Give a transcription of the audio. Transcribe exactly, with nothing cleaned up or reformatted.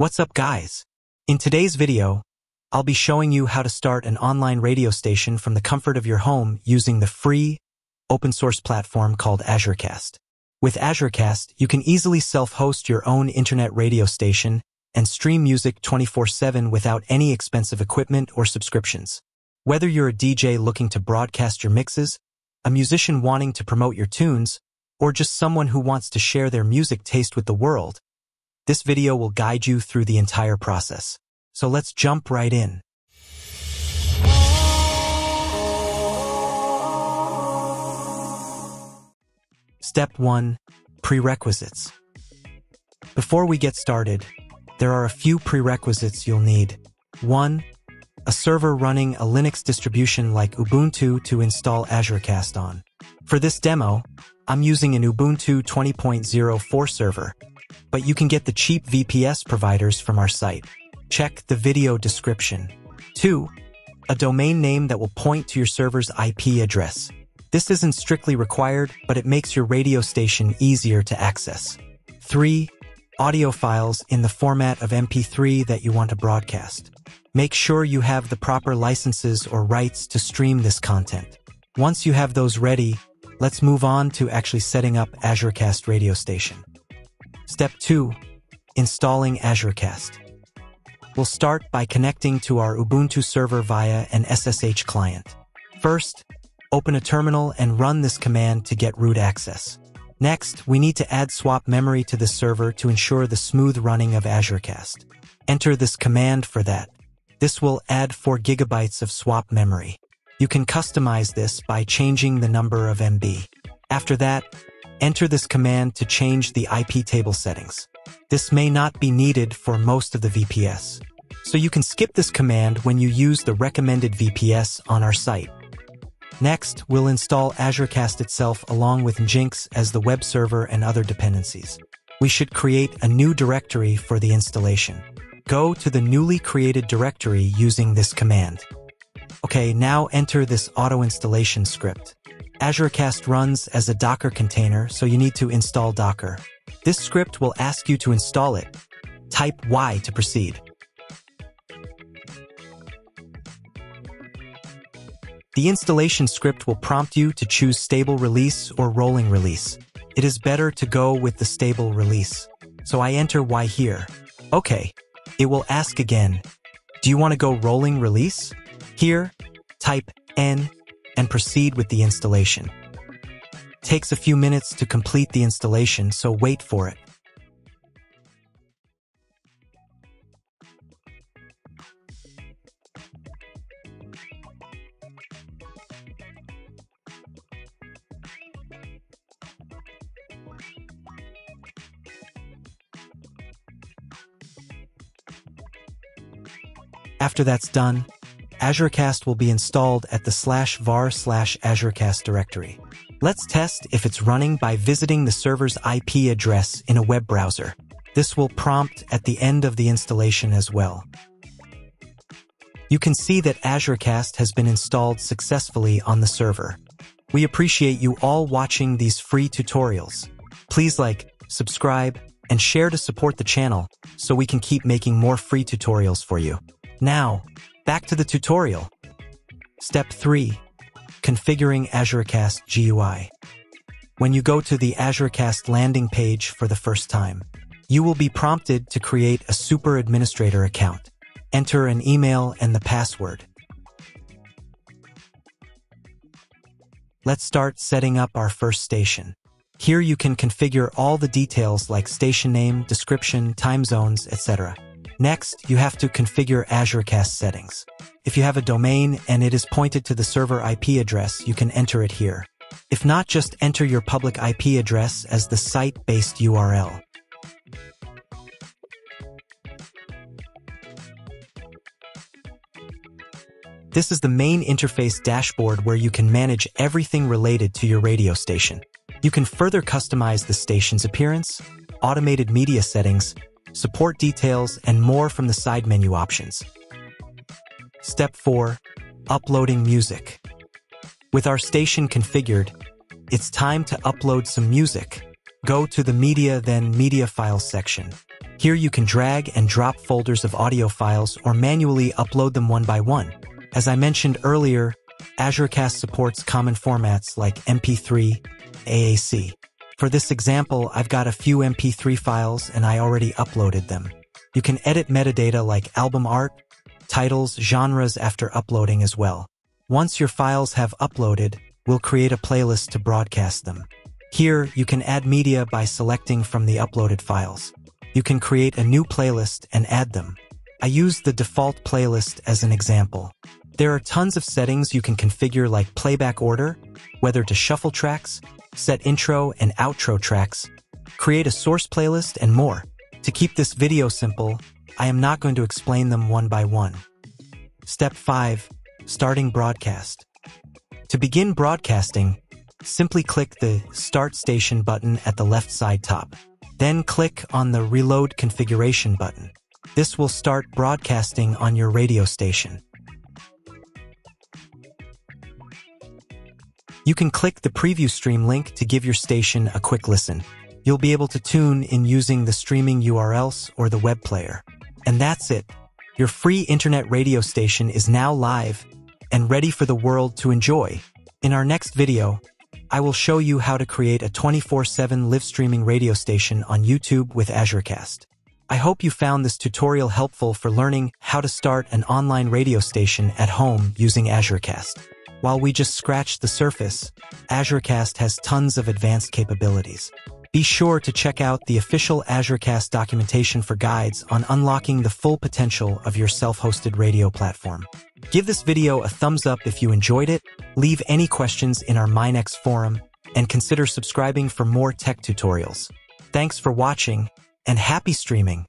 What's up, guys? In today's video, I'll be showing you how to start an online radio station from the comfort of your home using the free, open-source platform called Azuracast. With Azuracast, you can easily self-host your own internet radio station and stream music twenty-four seven without any expensive equipment or subscriptions. Whether you're a D J looking to broadcast your mixes, a musician wanting to promote your tunes, or just someone who wants to share their music taste with the world, this video will guide you through the entire process. So let's jump right in. Step one. Prerequisites. Before we get started, there are a few prerequisites you'll need. one. A server running a Linux distribution like Ubuntu to install Azuracast on. For this demo, I'm using an Ubuntu twenty point oh four server, but you can get the cheap V P S providers from our site. Check the video description. two. A domain name that will point to your server's I P address. This isn't strictly required, but it makes your radio station easier to access. three. Audio files in the format of M P three that you want to broadcast. Make sure you have the proper licenses or rights to stream this content. Once you have those ready, let's move on to actually setting up Azuracast radio station. Step two. Installing Azuracast. We'll start by connecting to our Ubuntu server via an S S H client. First, open a terminal and run this command to get root access. Next, we need to add swap memory to the server to ensure the smooth running of Azuracast. Enter this command for that. This will add four gigabytes of swap memory. You can customize this by changing the number of M B. After that, enter this command to change the I P table settings. This may not be needed for most of the V P S, so you can skip this command when you use the recommended V P S on our site. Next, we'll install Azuracast itself along with Nginx as the web server and other dependencies. We should create a new directory for the installation. Go to the newly created directory using this command. Okay, now enter this auto-installation script. Azuracast runs as a Docker container, so you need to install Docker. This script will ask you to install it. Type Y to proceed. The installation script will prompt you to choose stable release or rolling release. It is better to go with the stable release. So I enter Y here. Okay. It will ask again, do you want to go rolling release? Here, type N and proceed with the installation. Takes a few minutes to complete the installation, so wait for it. After that's done, Azuracast will be installed at the slash var slash Azuracast directory. Let's test if it's running by visiting the server's I P address in a web browser. This will prompt at the end of the installation as well. You can see that Azuracast has been installed successfully on the server. We appreciate you all watching these free tutorials. Please like, subscribe, and share to support the channel so we can keep making more free tutorials for you. Now, back to the tutorial. Step three. Configuring Azuracast G U I. When you go to the Azuracast landing page for the first time, you will be prompted to create a super administrator account. Enter an email and the password. Let's start setting up our first station. Here you can configure all the details like station name, description, time zones, et cetera. Next, you have to configure Azuracast settings. If you have a domain and it is pointed to the server I P address, you can enter it here. If not, just enter your public I P address as the site-based U R L. This is the main interface dashboard where you can manage everything related to your radio station. You can further customize the station's appearance, automated media settings, support details, and more from the side menu options. Step four. Uploading music. With our station configured, it's time to upload some music. Go to the Media then Media Files section. Here you can drag and drop folders of audio files or manually upload them one by one. As I mentioned earlier, Azuracast supports common formats like M P three, A A C. For this example, I've got a few M P three files and I already uploaded them. You can edit metadata like album art, titles, genres after uploading as well. Once your files have uploaded, we'll create a playlist to broadcast them. Here, you can add media by selecting from the uploaded files. You can create a new playlist and add them. I used the default playlist as an example. There are tons of settings you can configure like playback order, whether to shuffle tracks, set intro and outro tracks, create a source playlist, and more. To keep this video simple, I am not going to explain them one by one. Step five. Starting broadcast. To begin broadcasting, simply click the Start Station button at the left side top. Then click on the Reload Configuration button. This will start broadcasting on your radio station. You can click the preview stream link to give your station a quick listen. You'll be able to tune in using the streaming U R Ls or the web player. And that's it. Your free internet radio station is now live and ready for the world to enjoy. In our next video, I will show you how to create a twenty-four seven live streaming radio station on YouTube with Azuracast. I hope you found this tutorial helpful for learning how to start an online radio station at home using Azuracast. While we just scratched the surface, Azuracast has tons of advanced capabilities. Be sure to check out the official Azuracast documentation for guides on unlocking the full potential of your self-hosted radio platform. Give this video a thumbs up if you enjoyed it, leave any questions in our Nginx forum, and consider subscribing for more tech tutorials. Thanks for watching, and happy streaming!